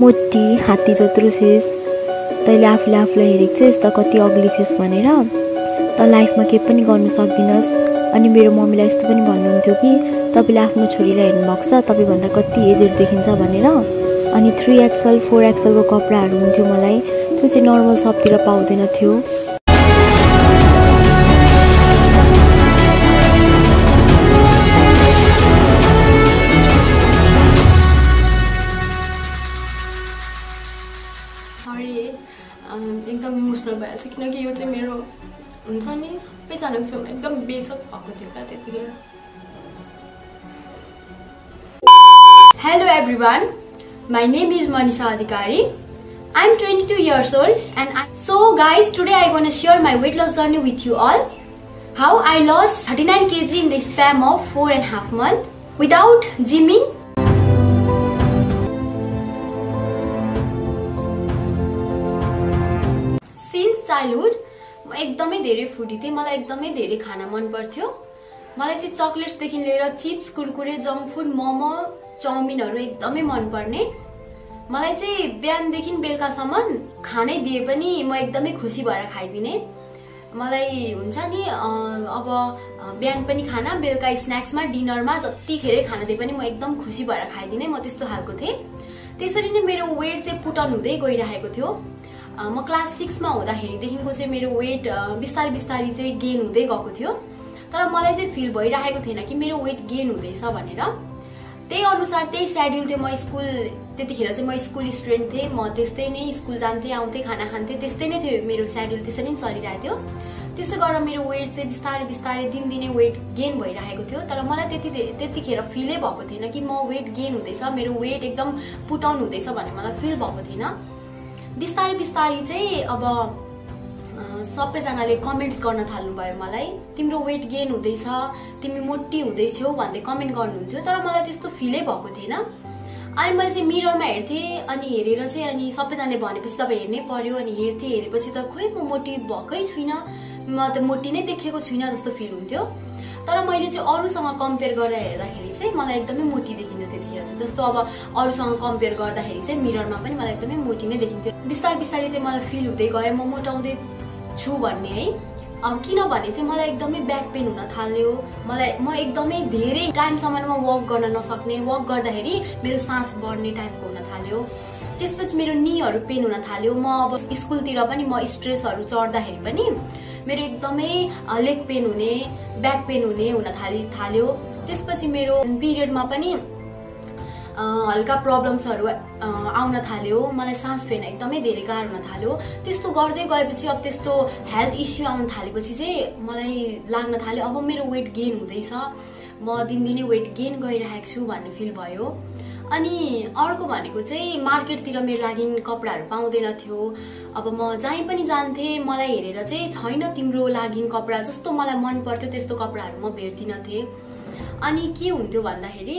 मोटी हात्ती जत्रो छेस तैले आफूले आफूलाई हेरेको छेस त कति अग्ली छेस भनेर त लाइफमा के पनि गर्न सक्दिनस् अनि मेरो मम्मीलाई यस्तो पनि भन्नुहुन्थ्यो कि तपाईले आफ्नो छोरीलाई हेर्नु भएको छ तपाई भन्दा कति एजेड देखिन्छ भनेर अनि 3XL 4XL को कपडाहरु हुन्थ्यो मलाई त्यो चाहिँ नर्मल सबतिर पाउँदैन थियो एकदम इमोशनल भए छ किनकि यो चाहिँ मेरो हुन्छ नि सबै जानेको छु एकदम बेजक भएको थियो का त्यतिबेर Hello everyone my name is Manisha Adhikari I'm 22 years old and so guys today I'm going to share my weight loss journey with you all how I lost 39 kg in the span of 4.5 months without gymming Childhood, म एकदमै धेरै foodie थिएँ मलाई एकदमै धेरै खाना मन पर्थ्यो मलाई चाहिँ चकलेट्स देखि लिएर chips Kurkure junk food momo चाउमिनहरु एकदमै मन पर्ने मलाई चाहिँ बिहान देखि बेलुकासम्म खानै दिए पनि म एकदमै खुसी भएर खाइदिने मलाई हुन्छ नि अब बिहान पनि खाना बेलुका स्न्याक्समा डिनरमा जतिखेरै खाना दिए पनि म एकदम खुसी भएर खाइदिने म त्यस्तो हालको थिएँ त्यसरी नै मेरो वेट चाहिँ पुटन हुँदै गइरहेको थियो म क्लास 6 मा हुँदाखेरि देखिको चाहिँ मेरो वेट बिस्तारै बिस्तारै चाहिँ गेन हुँदै गएको थियो तर मलाई चाहिँ फिल भइरहेको थिएन कि मेरो वेट गेन हुँदैछ भनेर त्यही अनुसार त्यही शेड्युल थियो म स्कुल त्यतिखेर चाहिँ म स्कुल स्टुडेन्ट थिए म त्यस्तै नै स्कुल जान्थे आउँथे खाना खान्थे त्यस्तै नै थियो मेरो शेड्युल त्यसरी नै चलिरहेको थियो त्यसै गरेर मेरो वेट चाहिँ बिस्तारै बिस्तारै दिनदिनै वेट गेन भइरहेको थियो तर मलाई त्यतिखेर फिलै भएको थिएन कि म वेट गेन हुँदैछ मेरो वेट एकदम पुट डाउन हुँदैछ भन्ने मलाई फिल भएको थिएन बिस्तारै बिस्तारै चाहिँ अब सबैजनाले कमेन्ट्स गर्न थाल्नुभयो मलाई तिम्रो वेट गेन हुँदैछ तिमी मोटी हुँदैछौ भन्दै कमेन्ट गर्नुहुन्थ्यो तर मलाई त्यस्तो फिलै भएको थिएन अनि मैले चाहिँ मिररमा हेर्थे अनि हेरेर चाहिँ अनि सबैजनाले भनेपछि त हेर्नै पर्यो अनि हेर्थे हेरेपछि त खोइ म मोटी भकै छुइन म त मोटी नै देखेको छुइन जस्तो फिल हुन्थ्यो तर मैले चाहिँ अरूसँग कम्पेयर गरेर हेर्दाखेरि चाहिँ मलाई एकदमै मोटी देखिन्थ्यो त्यतिखेर चाहिँ जस्तो अब अरूसँग कम्पेयर गर्दाखेरि चाहिँ मिररमा पनि मलाई एकदमै मोटी नै देखिन्थ्यो बिस्तारै बिस्तारै चाहिँ मलाई फिल हुँदै गयो म मोटाउँदै छु भन्ने है अब किनभने चाहिँ मलाई एकदमै ब्याक पेन हुन थाल्यो मलाई म एकदमै धेरै टाइमसम्म म वक गर्न नसक्ने वक गर्दाखेरि मेरो सास बढ्ने टाइपको हुन थाल्यो त्यसपछि मेरो नीहरु पेन हुन थाल्यो म अब स्कुलतिर पनि म स्ट्रेसहरु चढ्दाखेरि पनि मेरो एकदमै लेग पेन हुने ब्याक पेन हुने हुन थाल्यो त्यसपछि मेरो पिरियडमा पनि हल्का प्रब्लम्सहरु आउन थाल्यो मलाई सास फेर्न एकदमै धेरै गाह्रो हुन थाल्यो त्यस्तो गर्दै गएपछि अब त्यस्तो हेल्थ इश्यू आउन थालेपछि चाहिँ मलाई लाग्न थाल्यो अब मेरो वेट गेन हुँदैछ म दिनदिनै वेट गेन गरिरहेको छु भन्ने फिल भयो अनि अर्को भनेको चाहिँ मार्केटतिर मेरो लागि कपडाहरु पाउँदैन थियो अब म जहाँ पनि जान्थे मलाई हेरेर चाहिँ छैन तिम्रो लागि कपडा जस्तो मलाई मन पर्थ्यो त्यस्तो कपडाहरु म भेट्दिन थिए अनि के हुन्थ्यो भन्दाखेरि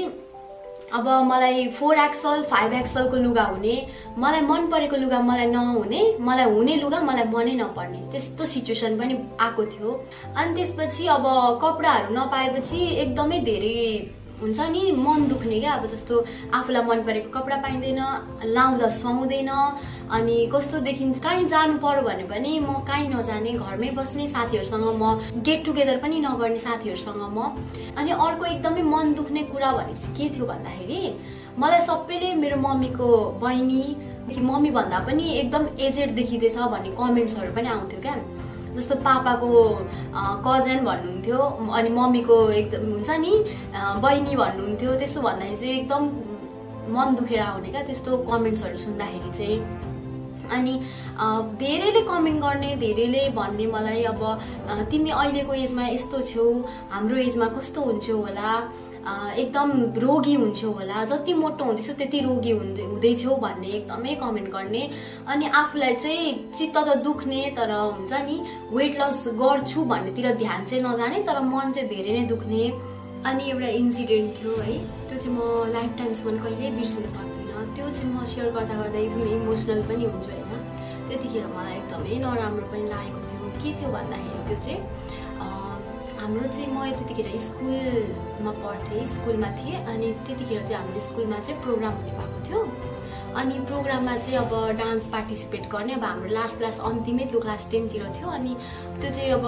अब मलाई 4XL 5XL को लुगा हुने मलाई मन परेको लुगा मलाई नहुने मलाई हुने लुगा मलाई मनै नपर्ने त्यस्तो सिचुएसन पनि आको थियो अनि त्यसपछि अब कपडाहरु नपाएपछि एकदमै धेरै हुन्छ नि मन दुख्ने के अब जस्तो आफुलाई मन परेको कपडा पाइदैन लाउँदा सुहाउँदैन अनि कस्तो देखिन्छ कहीं जानु पर्यो भने पनि म कहीं नजाने घरमै बस्ने साथीहरुसँग म गेट टुगेदर पनि नगर्ने साथीहरुसँग म अनि अर्को एकदमै मन दुख्ने कुरा भनेको के थियो भन्दाखेरि मलाई सबैले मेरो मम्मीको बहिनी मम्मी भन्दा पनि एकदम एजेड देखिदैछ भन्ने कमेन्ट्सहरु पनि आउँथ्यो के जस्तो पापाको कजन भन्नुहुन्थ्यो अनि मम्मीको एकदम हुन्छ नि बहिनी भन्नुहुन्थ्यो त्यसो भन्दाखेरि चाहिँ एकदम मन दुखेर आउने क्या त्यस्तो कमेन्ट्सहरु सुन्दाखेरि चाहिँ अनि धेरैले कमेन्ट गर्ने धेरैले भन्ने मलाई अब तिमी अहिलेको एजमा यस्तो छौ हाम्रो एजमा कस्तो हुन्छौ होला एकदम रोगी हुन्छौ होला जति मोटो हुँदैछौ त्यति रोगी हुँदैछौ भन्ने एकदमै कमेन्ट गर्ने अनि आफुलाई चाहिँ चित्त त दुख्ने तर हुन्छ नि वेट लस गर्छु भन्नेतिर ध्यान चाहिँ नजाने तर मन चाहिँ धेरै नै दुख्ने अनि एउटा इन्सिडेन्ट थियो है त्यो चाहिँ म लाइफ टाइमसम्म कहिले बिर्सिन सक्दिनँ त्यो चाहिँ म शेयर गर्दा गर्दै एकदम इमोसनल पनि हुन्छ हैन त्यतिखेर मलाई एकदमै नराम्रो पनि लागेको थियो के थियो भन्दाखेरि त्यो चाहिँ हाम्रो चाहिँ म त्यतिखेर स्कुलमा पढ्थे स्कुलमा थिए अनि त्यतिखेर चाहिँ हाम्रो स्कुलमा चाहिँ प्रोग्राम हुने भएको थियो अनि प्रोग्राममा चाहिँ अब डान्स पार्टिसिपेट गर्ने अब हाम्रो लास्ट क्लास अन्तिमै थियो क्लास 10 तिर थियो अनि त्यो चाहिँ अब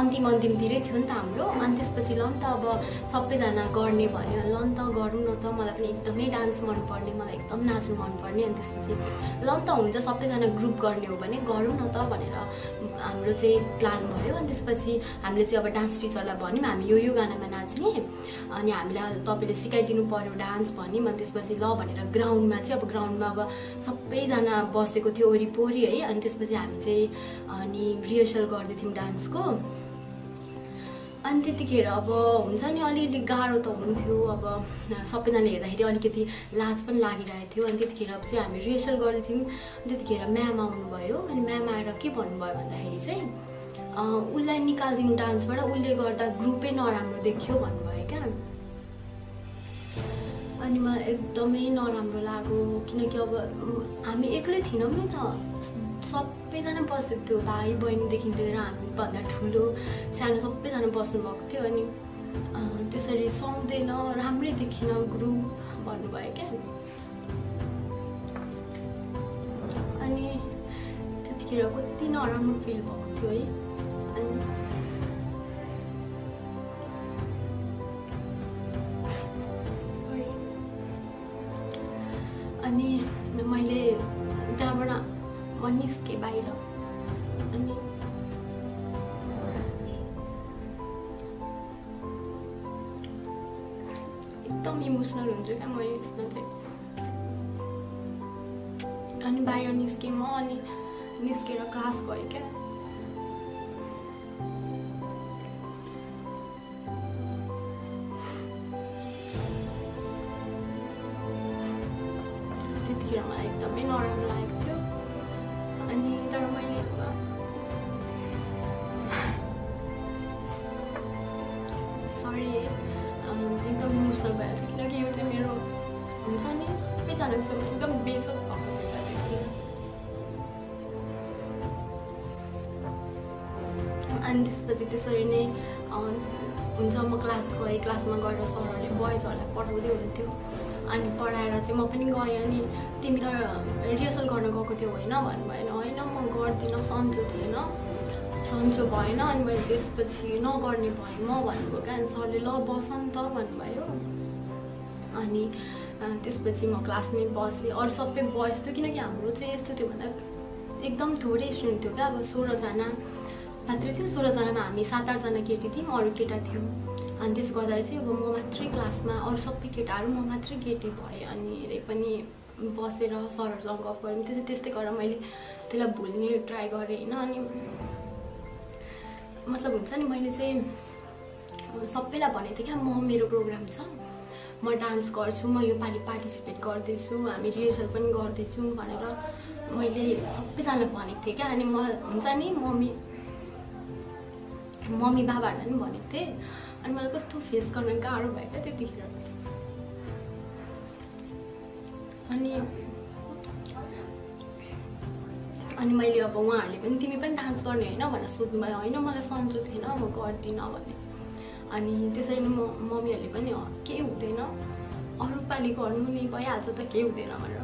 अन्तिम तिरै थियो नि त हाम्रो अनि त्यसपछि ल त अब सबैजना गर्ने भन्यो ल त गरौँ न त मलाई पनि एकदमै डान्स मन पर्ने मलाई एकदम नाच्नु मन पर्ने अनि त्यसपछि ल त हुन्छ सबैजना ग्रुप गर्ने हो भने गरौँ न त भनेर हाम्रो चाहिँ प्लान भयो अनि त्यसपछि हामीले चाहिँ अब डान्स टिचरलाई भन्यौं हामी यो गानामा नाच्ने अनि हामीलाई तपाईले सिकाइदिनु पर्यो डान्स भन्यौं अनि त्यसपछि ल भनेर ग्राउन्डमा चाहिँ अब ग्राउन्ड अब सबैजना बसेको थियो ओरीपोरी है अनि त्यसपछि हामी चाहिँ अनि रिहर्सल गर्दै थियौं डान्सको अनि त्यतिखेर अब हुन्छ नि अलिअलि गाह्रो त हुन्थ्यो अब सबैजनाले हेर्दाखेरि अलिकति लाज पनि लागिरहेको थियो अनि त्यतिखेर चाहिँ हामी रिहर्सल गर्दै थियौं त्यतिखेर म्याम आउनुभयो अनि म्याम आएर के भन्नुभयो भन्दाखेरि चाहिँ उलाई निकाल्दिनु डान्सबाट उले गर्दा ग्रुपै नराम्रो देखियो भन्नुभयो के अनि मलाई एकदमै नराम्रो लाग्यो किनकि अब हामी एक्लै थिनौं नि त सबैजना बसेको थियो भाइ बहिनी देखि लिएर हामी भन्दा ठुलो सानो सबैजना बस्नु भएको थियो अनि त्यसरी सुन्दैन राम्रै देखिन ग्रुप भन्नुभयो के अनि त्यतिखेर कति नराम्रो फिल भएको थियो है अनि मैले त्यहाँबाट निस्केँ बाहिर अनि एकदम इमोसनल हुन्छु क्या म यसमा चाहिँ अनि बाहिर निस्केँ म अनि निस्केर क्लास गएँ क्या मलाई एकदमै नराम्रो लागेको थियो अनि तर मैले सरी एकदम इमोसनल भएर चाहिँ किनकि यो चाहिँ मेरो हुन्छ नि सबैजनाको छ एकदम बेइज्जत भएको थियो अनि त्यसपछि त्यसरी नै हुन्छ म क्लास गएँ क्लासमा गएर सरहरूले बोइजहरूलाई पठाउँदै हुन्थ्यो अनि पढाएर चाहिँ म पनि गएँ अनि तिमी त रिहर्सल गर्न गएको थियौ हैन भन्नुभयो हैन म गर्दिन सन्चो थिएन सन्चो भएन अनि मैले त्यसपछि नगर्ने भएँ म भनेको क्या अनि सरले ल बस न त भन्नुभयो अनि त्यसपछि म क्लासमै बसेँ अरू सबै बॉयज थियो किनकि हाम्रो चाहिँ यस्तो थियो भन्दा एकदम थोरै स्टुडेन्ट थियो क्या अब 16 जना मात्र थियो 16 जनामा हामी 7-8 जना केटी थियौँ अरू केटा थियो अनि त्यसो गर्दाखेरि चाहिँ अब म मात्रै क्लासमा अरू सबै केटाहरू म मात्रै केटी भएँ अनि हेरे पनि बसेर सरहरूसँग गफ गरेँ त्यसै त्यस्तै गरेर मैले त्यसलाई भुल्ने ट्राई गरेँ हैन अनि मतलब हुन्छ नि मैले चाहिँ सबैलाई भनेको थिएँ क्या म मेरो प्रोग्राम छ म डान्स गर्छु म यो पालि पार्टिसिपेट गर्दैछु हामी रिहर्सल पनि गर्दैछौँ भनेर मैले सबैजनालाई भनेको थिएँ क्या अनि म हुन्छ नि मम्मी बाबाहरूलाई पनि भनेको थिएँ अनि मलाई कस्तो फेस गर्न गाह्रो भयो क्या त्यतिखेर अनि मैले अब उहाँहरूले पनि तिमी पनि डान्स गर्ने होइन भनेर सोध्नुभयो होइन मलाई सन्चो थिएन म गर्दिनँ भने अनि त्यसरी म मम्मीहरूले पनि केही हुँदैन अरू पालि गर्नु नि भइहाल्छ त केही हुँदैन भनेर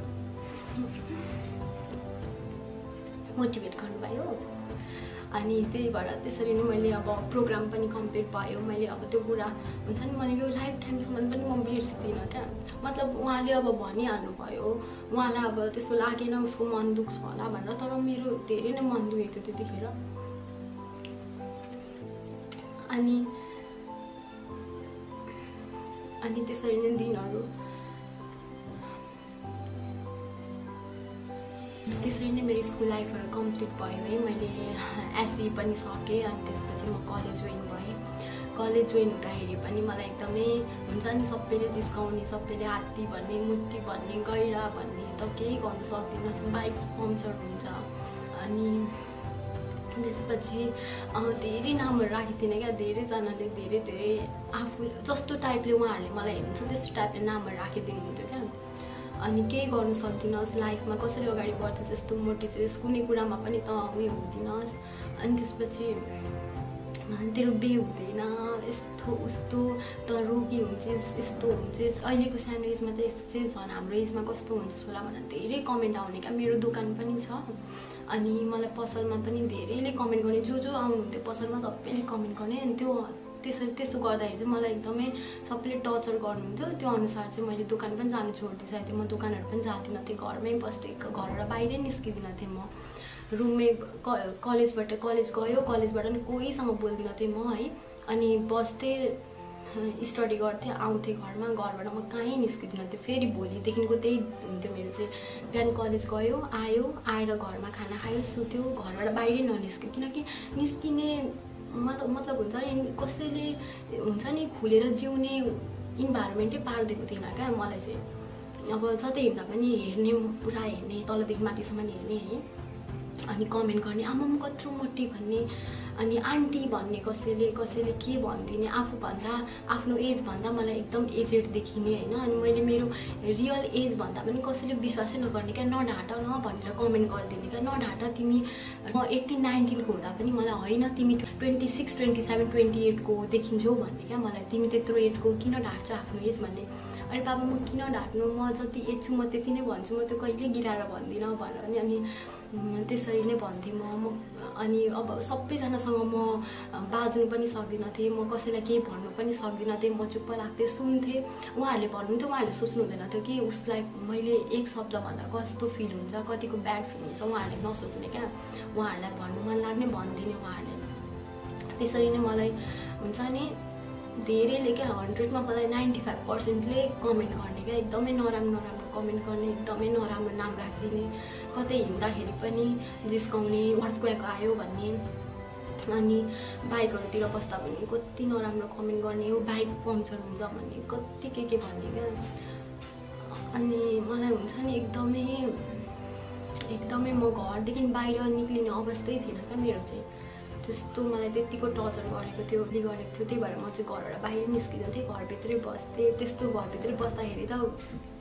मोटिभेट गर्नुभयो अनि त्यही भएर त्यसरी नै मैले अब प्रोग्राम पनि कम्प्लिट भयो मैले अब त्यो कुरा हुन्छ नि मैले यो लाइफ टाइमसम्म पनि म बिर्सिदिनँ क्या मतलब उहाँले अब भनिहाल्नु भयो उहाँलाई अब त्यस्तो लागेन उसको मन दुख्छ होला भनेर तर मेरो धेरै नै मन दुखेको थियो त्यतिखेर अनि अनि त्यसरी नै दिनहरू त्यसरी नै मेरो स्कुल लाइफहरू कम्प्लिट भयो है मैले एसई पनि सकेँ अनि त्यसपछि म कलेज जोइन भएँ कलेज जोइन हुँदाखेरि पनि मलाई एकदमै हुन्छ नि सबैले जिस्काउने सबैले हात्ती भन्ने मुट्टी भन्ने गैरा भन्ने त केही गर्नु सक्दिनँ बाइक पम्चर हुन्छ अनि त्यसपछि धेरै नामहरू राखेको थिएन क्या धेरैजनाले धेरै आफू जस्तो टाइपले उहाँहरूले मलाई हेर्नुहुन्छ त्यस्तो टाइपले नामहरू राखिदिनु हुन्थ्यो क्या अनि केही गर्नु सक्दिनस् लाइफमा कसरी अगाडि बढ्छस् यस्तो मोटिभेट कुनै कुरामा पनि त उयो हुँदिनस् अनि त्यसपछि तिरुब्बे हुँदैन यस्तो उस्तो तरुकी हुन्छ यस्तो हुन्छ अहिलेको सानो एजमा त यस्तो चाहिँ झन् हाम्रो एजमा कस्तो हुन्छ होला भनेर धेरै कमेन्ट आउने का मेरो दोकान पनि छ अनि मलाई पसलमा पनि धेरैले कमेन्ट गर्ने जो जो आउनुहुन्थ्यो पसलमा सबैले कमेन्ट गर्ने अनि त्यो त्यसरी त्यस्तो गर्दाखेरि चाहिँ मलाई एकदमै सबैले टर्चर गर्नुहुन्थ्यो त्यो अनुसार चाहिँ मैले दोकान पनि जानु छोड्दिएँ सायद म दोकानहरु पनि जादिन थिए घरमै बस्थे घर र बाहिरै निस्किदिन थिए म रुममै कलेज गयो कलेजबाट नि कोहीसँग बोल्दिन थिए म है अनि बस्थे स्टडी गर्थे आउँथे घरमा घरबाट म कहीँ निस्किदिन थिए फेरि भोलिदेखिको त्यही हुन्थ्यो मेरो चाहिँ बिहान कलेज गयो आयो आएर घरमा खाना खायो सुत्यो घरबाट बाहिरै ननिस्क्यो किनकि निस्किने मतलब हुन्छ नि कसैले हुन्छ नि खुलेर जिउने इन्भाइरोमेन्टै पारिदिएको थिएन क्या मलाई चाहिँ अब जतै हिँड्दा पनि हेर्ने पुरा हेर्ने तलदेखि माथिसम्म हेर्ने है अनि कमेन्ट गर्ने आमाम कत्रो मोटी भन्ने अनि आन्टी भन्ने कसैले कसैले के भन्दिने आफूभन्दा आफ्नो एजभन्दा मलाई एकदम एजेड देखिने हैन अनि मैले मेरो रियल एज भन्दा पनि कसैले विश्वासै नगर्ने क्या नढाट न भनेर कमेन्ट गर्दिने क्या नढाट तिमी म 18-19 को हुँदा पनि मलाई हैन तिमी 26, 27, 28 को देखिन्छौ भन्ने क्या मलाई तिमी त्यत्रो एजको किन ढाट्छौ आफ्नो एज भन्ने अनि बाबा म किन ढाट्नु म जति एज छु म त्यति नै भन्छु म त्यो कहिले गिराएर भन्दिन भनेर नि अनि त्यसरी नै भन्थे म अनि अब सबैजनासँग म बाज्नु पनि सक्दिन थिए म कसैलाई केही भन्नु पनि सक्दिन थिए म चुप्प लाग्थेँ सुन्थेँ उहाँहरूले भन्नुहुन्थ्यो उहाँहरूले सोच्नु हुँदैन थियो कि उसलाई मैले एक शब्द भन्दा कस्तो फिल हुन्छ कतिको ब्याड फिल हुन्छ उहाँहरूले नसोच्ने क्या उहाँहरूलाई भन्नु मन लाग्ने भनिदिने उहाँहरूले त्यसरी नै मलाई हुन्छ नि धेरैले क्या 100 मा मलाई 95% कमेन्ट गर्ने क्या एकदमै नराम्रो कमेन्ट गर्ने एकदमै नराम्रो नाम राखिदिने कतै हिँड्दाखेरि पनि जिस्काउने अर्थक्वेक आयो भन्ने अनि बाइकहरुतिर बस्दा पनि कति नराम्रो कमेन्ट गर्ने हो बाइक पङ्चर हुन्छ भन्ने कति के भन्ने क्या अनि मलाई हुन्छ नि एकदमै म घरदेखि बाहिर निक्लिने अवस्थै थिएन क्या मेरो चाहिँ त्यस्तो मलाई त्यतिको टर्चर गरेको थियो त्यही भएर म चाहिँ घरबाट बाहिर निस्किन्थेँ घरभित्रै बस्थेँ त्यस्तो घरभित्रै बस्दाखेरि त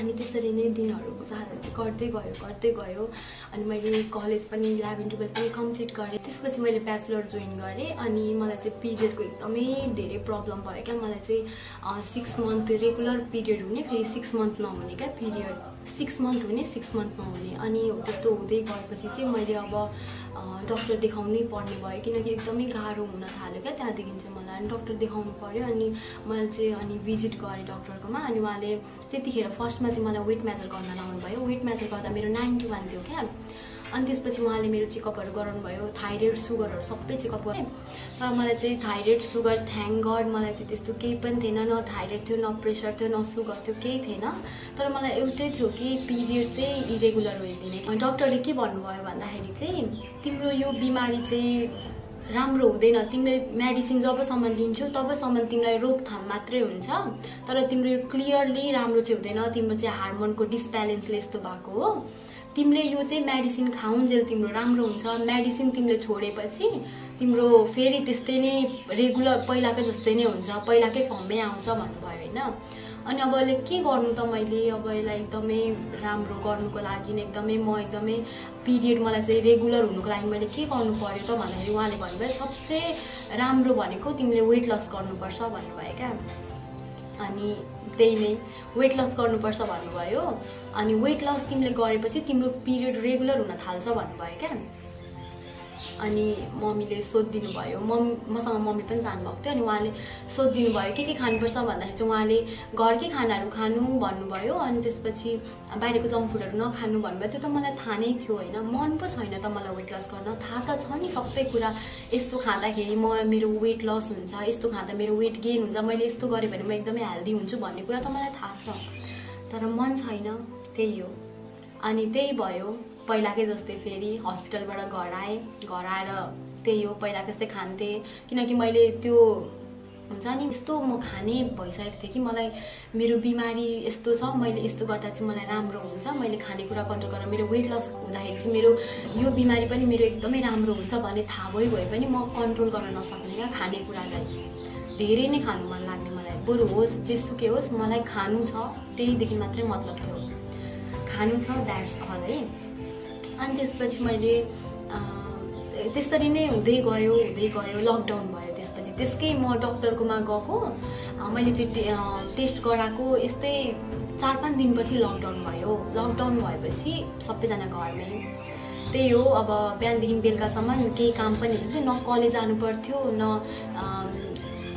अनि त्यसरी नै दिनहरु गर्दै गयो अनि मैले कलेज पनि 11-12 पनि कम्प्लिट गरे त्यसपछि मैले ब्याचलर जोइन गरे अनि मलाई चाहिँ पिरियडको एकदमै धेरै प्रब्लम भयो क्या मलाई चाहिँ 6 मन्थ रेगुलर पिरियड हुने फेरि 6 मन्थ नहुने क्या पिरियड 6 मन्थ हुने 6 मन्थ नहुने अनि त्यस्तो हुँदै गएपछि चाहिँ मैले अब डाक्टर देखाउनै पर्ने भयो किनकि एकदमै गाह्रो हुन थाल्यो क्या त्यहाँदेखि चाहिँ मलाई अनि डाक्टर देखाउनु पर्यो अनि मैले चाहिँ अनि भिजिट गरेँ डाक्टरकोमा अनि उहाँले त्यतिखेर फर्स्टमा चाहिँ मलाई वेट मेजर गर्न लाउनु भयो वेट मेजर गर्दा मेरो 91 थियो क्या अनि त्यसपछि उहाँले मेरो चेकअपहरू गराउनुभयो थाइरोइड सुगरहरू सबै चेकअप गरे तर मलाई चाहिँ थाइरोइड सुगर थ्याङ्क गड मलाई चाहिँ त्यस्तो केही पनि थिएन न थाइरोइड थियो न प्रेसर थियो न सुगर थियो केही थिएन तर मलाई एउटै थियो कि पिरियड चाहिँ इरेगुलर भइदिने डाक्टरले के भन्नुभयो भन्दाखेरि चाहिँ तिम्रो यो बिमारी चाहिँ राम्रो हुँदैन तिमीले मेडिसिन जबसम्म लिन्छौ तबसम्म तिमीलाई रोकथाम मात्रै हुन्छ तर तिम्रो यो क्लियरली राम्रो चाहिँ हुँदैन तिम्रो चाहिँ हार्मोनको डिसब्यालेन्सले यस्तो भएको हो तिमीले यो चाहिँ मेडिसिन खाउन्जेल तिम्रो राम्रो हुन्छ मेडिसिन तिमीले छोडेपछि तिम्रो फेरि त्यस्तै नै रेगुलर पहिलाकै जस्तै नै हुन्छ पहिलाकै फर्ममै आउँछ भन्नुभयो हैन अनि अब अहिले के गर्नु त मैले अब यसलाई एकदमै राम्रो गर्नुको लागि एकदमै पिरियड मलाई चाहिँ रेगुलर हुनुको लागि मैले के गर्नु पर्यो त भन्दाखेरि उहाँले भन्नुभयो सबसे राम्रो भनेको तिमीले वेट लस गर्नुपर्छ भन्नुभयो क्या अनि त्यही नै वेट लस गर्नुपर्छ भन्नुभयो अनि वेट लस तिमीले गरेपछि तिम्रो पिरियड रेगुलर हुन थाल्छ भन्नुभयो क्या अनि मम्मीले सोधिदिनु भयो मसँग मम्मी पनि जानुभएको थियो अनि उहाँले सोधिदिनु भयो के खानुपर्छ भन्दाखेरि चाहिँ उहाँले घरकै खानाहरू खानु भन्नुभयो अनि त्यसपछि बाहिरको जङ्क फुडहरू नखानु भन्नुभयो त्यो त मलाई थाहा नै थियो हैन मन पो छैन त मलाई वेट लस गर्न थाहा त छ नि सबै कुरा यस्तो खाँदाखेरि मेरो वेट लस हुन्छ यस्तो खाँदा मेरो वेट गेन हुन्छ मैले यस्तो गरेँ भने म एकदमै हेल्दी हुन्छु भन्ने कुरा त मलाई थाहा छ तर मन छैन त्यही हो अनि त्यही भयो पहिलाकै जस्तै फेरि हस्पिटलबाट घर आएँ घर आएर त्यही हो पहिलाकै जस्तै खान्थेँ किनकि मैले त्यो जानी यस्तो म खाने भइसकेको थिए कि मलाई मेरो बिमारी यस्तो छ मैले यस्तो गर्दा चाहिँ मलाई राम्रो हुन्छ मैले खाने कुरा कन्ट्रोल गरेर मेरो वेट लस हुँदाखेरि चाहिँ मेरो यो बिमारी पनि मेरो एकदमै राम्रो हुन्छ भन्ने थाहा भइ गए पनि म कन्ट्रोल गर्न नसक्ने खाने कुरालाई धेरै नै खानु मन लाग्ने मलाई बरु होस् जेसुकै होस् मलाई खानु छ त्यहीदेखि मात्रै मतलब थियो खानु छ द्याट्स अल है अनि त्यसपछि मैले त्यसरी नै हुँदै गयो लकडाउन भयो त्यसकै म डाक्टरकोमा गएको मैले चाहिँ टेस्ट गराएको यस्तै 4-5 दिनपछि लकडाउन भयो लकडाउन भएपछि सबैजना घरमै त्यही हो अब बिहानदेखि बेलुकासम्म केही काम पनि हुँदैन न कलेज जानु पर्थ्यो न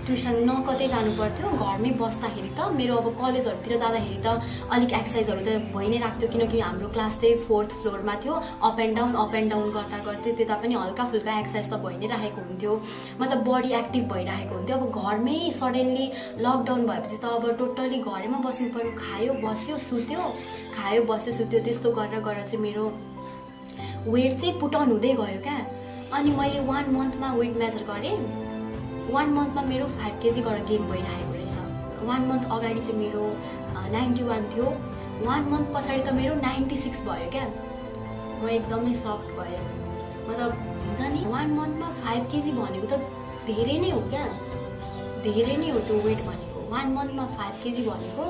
ट्युसन न कतै जानु पर्थ्यो घरमै बस्दाखेरि त मेरो अब कलेजहरुतिर जाँदाखेरि त अलिक एक्सर्साइजहरु त भइ नै राख्थ्यो किनकि हाम्रो क्लास चाहिँ 4th फ्लोरमा थियो अप एन्ड डाउन गर्दा गर्दै त्यता पनि हल्का फुल्का एक्सर्साइज त भइ नै राखेको हुन्थ्यो मतलब बडी एक्टिभ भइराखेको हुन्थ्यो अब घरमै सडनली लकडाउन भएपछि त अब टोटली घरैमा बस्नु पर्यो खायो बस्यो सुत्यो त्यस्तो गरेर चाहिँ मेरो वेट चाहिँ पुटाउन हुँदै गयो क्या अनि मैले 1 मन्थमा वेट मेजर गरे 1 मन्थमा मेरो 5 kg गरेर गेन भइरहेको रहेछ 1 मन्थ अगाडि चाहिँ मेरो 91 थियो 1 मन्थ पछाडि त मेरो 96 भयो क्या म एकदमै सफ्ट भएँ मतलब हुन्छ नि 1 मन्थमा 5 kg भनेको त धेरै नै हो क्या धेरै नै हो त्यो वेट भनेको 1 मन्थमा 5 kg भनेको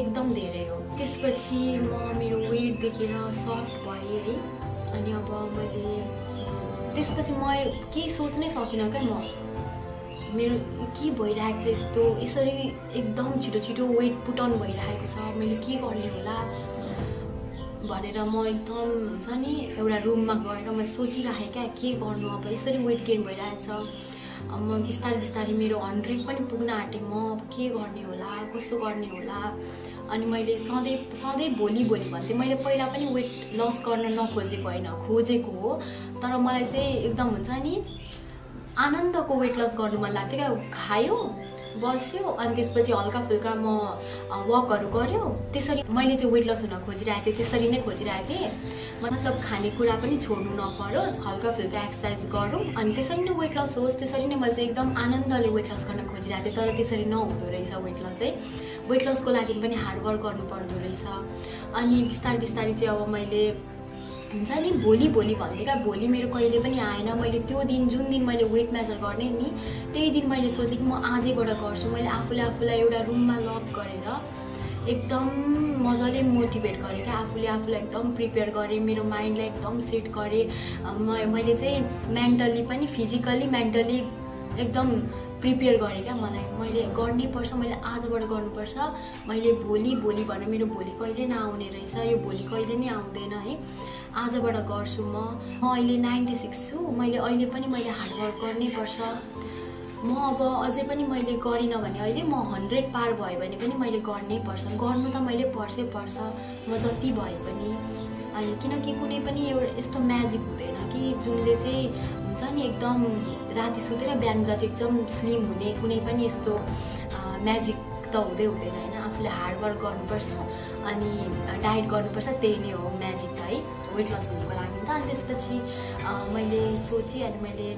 एकदम धेरै हो त्यसपछि म मेरो वेट देखेर सफ्ट भएँ है अनि अब मैले त्यसपछि म केही सोच्नै सकिनँ क्या म मेरो के भइरहेको छ यस्तो यसरी एकदम छिटो छिटो वेट पुटाउन भइरहेको छ मैले के गर्ने होला भनेर म एकदम हुन्छ नि एउटा रुममा गएर मैले सोचिराखेँ क्या के गर्नु अब यसरी वेट गेन भइरहेछ म बिस्तारै बिस्तारै मेरो 100 पनि पुग्न आँटेँ म अब के गर्ने होला कसो गर्ने होला अनि मैले सधैँ भोलि भोलि भन्थेँ मैले पहिला पनि वेट लस गर्न नखोजेको होइन खोजेको हो तर मलाई चाहिँ एकदम हुन्छ नि आनन्दको वेट लस गर्नु मन लाग्थ्यो क्या खायो बस्यो अनि त्यसपछि हल्का फुल्का म वकहरु गर्यो त्यसरी मैले चाहिँ वेट लस हुन खोजिरहेको थिएँ त्यसरी नै खोजिरहेको थिएँ मतलब खानेकुरा पनि छोड्नु नपरोस् हल्का फुल्का एक्सर्साइज गरौँ अनि त्यसरी नै वेट लस होस् त्यसरी नै मैले चाहिँ एकदम आनन्दले वेट लस गर्न खोजिरहेको थिएँ तर त्यसरी नहुँदो रहेछ वेट लस है वेट लसको लागि पनि हार्डवर्क गर्नुपर्दो रहेछ अनि बिस्तारै बिस्तारै चाहिँ अब मैले हुन्छ नि भोलि भोलि भन्दै क्या भोलि मेरो कहिले पनि आएन मैले त्यो दिन जुन दिन मैले वेट मेजर गर्ने नि त्यही दिन मैले सोचेँ कि म आजैबाट गर्छु मैले आफूलाई एउटा रुममा लक गरेर एकदम मजाले मोटिभेट गरेँ क्या आफूलाई एकदम प्रिपेयर गरेँ मेरो माइन्डलाई एकदम सेट गरेँ मैले चाहिँ मेन्टली पनि फिजिकली मेन्टली एकदम प्रिपेयर गरेँ क्या मलाई मैले गर्नैपर्छ मैले आजबाट गर्नुपर्छ मैले भोलि भोलि भनेर मेरो भोलि कहिले नआउने रहेछ यो भोलि कहिले नै आउँदैन है आजबाट गर्छु म अहिले 96 छु मैले अहिले पनि मैले हार्डवर्क गर्नैपर्छ म अब अझै पनि मैले गरिनँ भने अहिले म 100 पार भयो भने पनि मैले गर्नैपर्छ गर्नु त मैले पर्छै पर्छ म जति भए पनि अनि किनकि कुनै पनि एउटा यस्तो म्याजिक हुँदैन कि जुनले चाहिँ हुन्छ नि एकदम राति सुतेर बिहान उठ्दा चाहिँ एकदम स्लिम हुने कुनै पनि यस्तो म्याजिक त हुँदैन हैन आफूले हार्डवर्क गर्नुपर्छ अनि डाइट गर्नुपर्छ त्यही नै हो म्याजिक त है वेट लस हुनुको लागि त अनि त्यसपछि मैले सोचेँ अनि मैले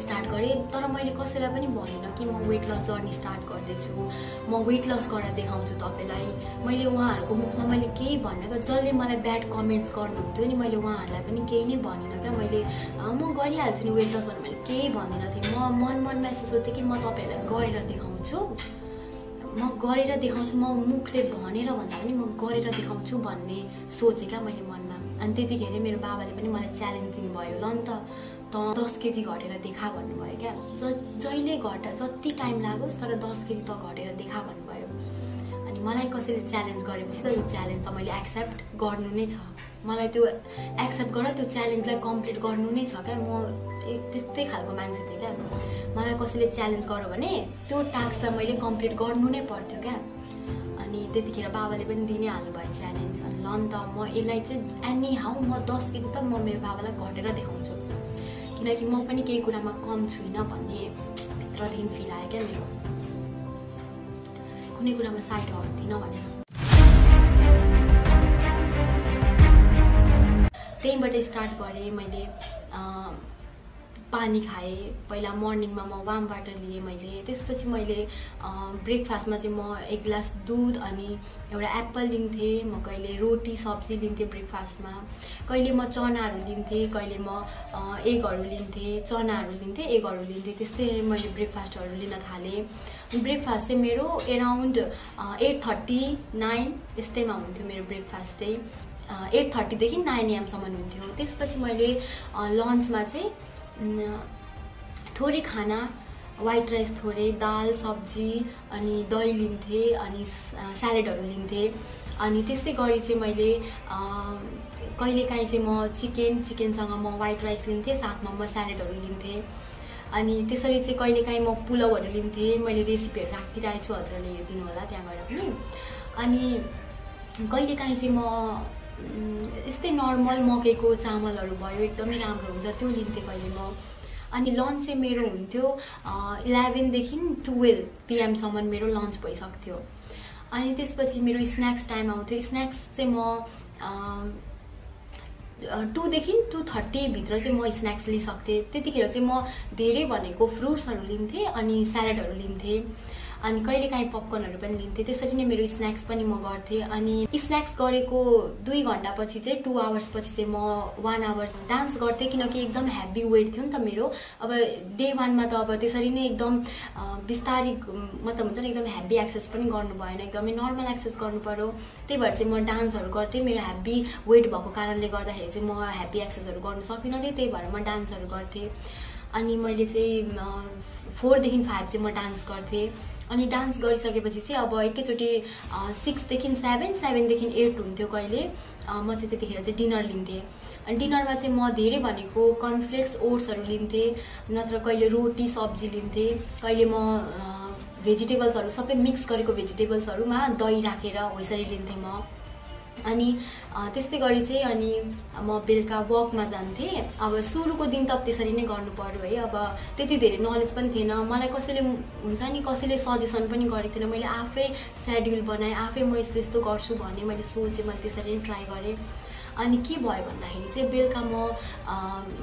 स्टार्ट गरेँ तर मैले कसैलाई पनि भनिनँ कि म वेट लस जर्नी स्टार्ट गर्दैछु म वेट लस गरेर देखाउँछु तपाईलाई मैले उहाँहरूको मुखमा मैले केही भनेको जसले मलाई ब्याड कमेन्ट्स गर्नुहुन्थ्यो नि मैले उहाँहरूलाई पनि केही नै भनिनँ क्या मैले म गरिहाल्छु नि वेट लस भनेर मैले केही भन्दिनँ थिएँ म मनमा यसो सोध्थेँ कि म तपाईहरूलाई गरेर देखाउँछु म मुखले भनेर भन्दा पनि म गरेर देखाउँछु भन्ने सोचेँ क्या मैले मनमा अनि त्यतिखेर मेरो बाबाले पनि मलाई च्यालेन्ज दिनुभयो ल नि त 10 kg घटेर देखा भन्नुभयो क्या जहिले घटा जति टाइम लागोस् तर 10 kg त घटेर देखा भन्नुभयो अनि मलाई कसैले च्यालेन्ज गरेपछि त यो च्यालेन्ज त मैले एक्सेप्ट गर्नु नै छ मलाई त्यो एक्सेप्ट गरेर त्यो च्यालेन्जलाई कम्प्लिट गर्नु नै छ क्या म त्यस्तै खालको मान्छे थिएँ क्या मलाई कसैले च्यालेन्ज गर्यो भने त्यो टास्कलाई मैले कम्प्लिट गर्नु नै पर्थ्यो क्या अनि त्यतिखेर बाबाले पनि दिनै हाल्नुभयो च्यालेन्ज अनि ल नि त म यसलाई चाहिँ एनी हाउ म 10 kg त म मेरो बाबालाई घटेर देखाउँछु किनकि म पनि केही कुरामा कम छुइनँ भन्ने भित्रदेखि फिल आयो क्या मेरो कुनै कुरामा साइड हट्दिनँ भनेर त्यहीँबाट स्टार्ट गरेँ मैले पानी खाए पहिला मर्निङ मा म वार्म वाटर लिए मैले त्यसपछि मैले ब्रेकफास्ट मा चाहिँ म एक ग्लास दूध अनि एउटा एप्पल लिन्थे म कहिले रोटी सब्जी लिन्थे ब्रेकफास्ट मा कहिले म चनाहरु लिन्थे कहिले म एगहरु लिन्थे चनाहरु लिन्थे एगहरु लिन्थे त्यस्तै मैले ब्रेकफास्टहरु लिन थाले ब्रेकफास्ट चाहिँ मेरो अराउन्ड 8:30 9 यस्तैमा हुन्थ्यो मेरो ब्रेकफास्ट चाहिँ 8:30 देखि 9 am सम्म हुन्थ्यो त्यसपछि मैले लन्च मा चाहिँ थोड़ी खाना व्हाइट राइस थोड़े दाल सब्जी अनि दही लिन्थे अनि सलाडहरु लिन्थे अनि त्यसै गरी चाहिँ मैले कहिलेकाहीँ चाहिँ म चिकनसँग म व्हाइट राइस लिन्थे साथमा म सलाडहरु लिन्थे अनि त्यसरी चाहिँ कहिलेकाहीँ म पुलावहरु लिन्थे मैले रेसिपीहरु राखिराखेछु हजुरले हेर्दिनु होला त्यहाँ गएर पनि अनि कहिलेकाहीँ चाहिँ म यस्तै नर्मल मकैको चामलहरु भयो एकदमै राम्रो हुन्छ त्यो लिन्थे कहिले म अनि लन्च चाहिँ मेरो हुन्थ्यो 11 देखि 12 pm सम्म मेरो लन्च भइसक्थ्यो अनि त्यसपछि मेरो स्नैक्स टाइम आउँथ्यो स्नैक्स चाहिँ म 2 देखि 2:30 भित्र चाहिँ म स्नैक्स लिसक्थे त्यतिखेर चाहिँ म धेरै भनेको फ्रुट्सहरु लिन्थे अनि सलाडहरु लिन्थे अनि कहिलेकाहीँ पपकर्नहरु पनि लिन्थे त्यसरी नै मेरो स्नैक्स पनि म गर्थे अनि स्नैक्स गरेको 2 घण्टा पछि चाहिँ 2 आवर्स पछि चाहिँ म 1 आवर डान्स गर्थे किनकि एकदम हेभी वेट थियो नि त मेरो अब डे 1 मा त अब त्यसरी नै एकदम बिस्तारी मतलब हुन्छ नि एकदम हेभी एक्सर्साइज पनि गर्नु भएन एकदमै नर्मल एक्सर्साइज गर्नु पर्यो त्यही भएर चाहिँ म डान्सहरु गर्थे मेरो हेभी वेट भएको कारणले गर्दाखेरि चाहिँ म हेभी एक्सर्साइजहरु गर्न सकिनँ त्यही भएर म डान्सहरु गर्थे अनि मैले चाहिँ 4 देखि 5 चाहिँ म डान्स गर्थे अनि डान्स गरिसकेपछि चाहिँ अब एकैचोटी 6 देखि 7 7 देखि 8 हुन्थ्यो कहिले म चाहिँ त्यतिखेर चाहिँ डिनर लिन्थे अनि डिनरमा चाहिँ म धेरै भनेको कर्नफ्लेक्स ओट्सहरु लिन्थे नत्र कहिले रोटी सब्जी लिन्थे कहिले म भेजिटेबल्सहरु सबै मिक्स गरेको भेजिटेबल्सहरुमा दही राखेर यसरी लिन्थे म अनि त्यस्तै गरी चाहिँ अनि म बेलका वक मा जान्थे अब सुरुको दिन त त्यसरी नै गर्नु पर्यो है अब त्यति धेरै नलेज पनि थिएन मलाई कसैले हुन्छ नि कसैले सजेसन पनि गरेको थिएन मैले आफै शेड्युल बनाए आफै म यस्तो यस्तो गर्छु भन्ने मैले सोचे मैले त्यसरी नै ट्राई गरे अनि के भयो भन्दाखेरि चाहिँ बेलका म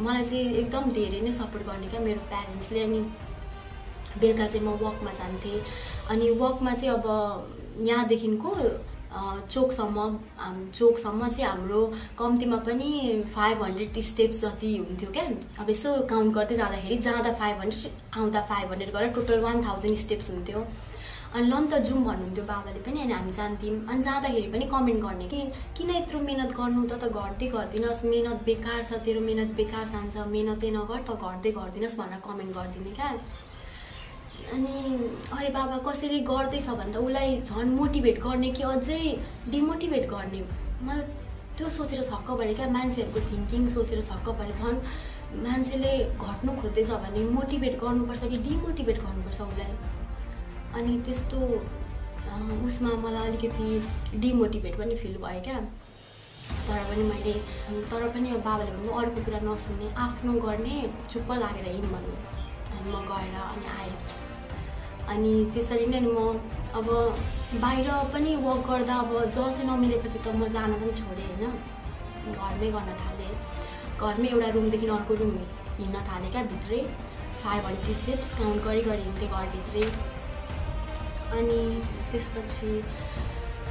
मलाई चाहिँ एकदम धेरै नै सपोर्ट गर्ने के मेरो प्यारेन्ट्सले अनि बेलका चाहिँ म वक मा जान्थे अनि वक मा चाहिँ अब यहाँ देखिनको चोकसम्म चाहिँ हाम्रो कम्तिमा पनि 500 स्टेप्स जति हुन्थ्यो के अब यसो काउन्ट गर्दै जाँदाखेरि जाँदा 500 आउँदा 500 गरेर टोटल 1000 स्टेप्स हुन्थ्यो अनि लन्च त जुम भन्नुहुन्थ्यो बाबाले पनि अनि हामी जान्थ्यौं अनि जाँदाखेरि पनि कमेन्ट गर्ने कि किन यत्रो मेहनत गर्नु त गर्दै गर्दिनस् मेहनत बेकार छ तेरो मेहनत बेकार जान्छ मेहनतै नगर त गर्दै गर्दिनस् भनेर कमेन्ट गर्दिने के अनि अरे बाबा कसैले गर्दै छ भन्दा उलाई झन् मोटिभेट गर्ने कि अझै डिमोटिभेट गर्ने मलाई त्यो सोचेर छक्क परे के मान्छेहरुको थिंकिङ सोचेर छक्क परे झन् मान्छेले घट्नु खोज्दै छ भने मोटिभेट गर्नुपर्छ कि डिमोटिभेट गर्नुपर्छ उलाई अनि त्यस्तो उसमा मलाई अलिकति डिमोटिभेट पनि फिल भयो के तर पनि अब बाबाले भन्नु अरूको कुरा नसुन्ने आफ्नो गर्ने चुप्प लागेर हिँड्नु भन्नु अनि म गएर अनि आए अनि त्यसरी नै म अब बाहिर पनि वक गर्दा अब जसै नमिलेपछि त म जान पनि छोडे हैन घरमै गर्न थाले घरमै एउटा रुम देखि अर्को रुम हिँड्न थाले के भित्रै 500 स्टेप्स काउन्ट गरी हिँड्थे घर भित्रै अनि त्यसपछि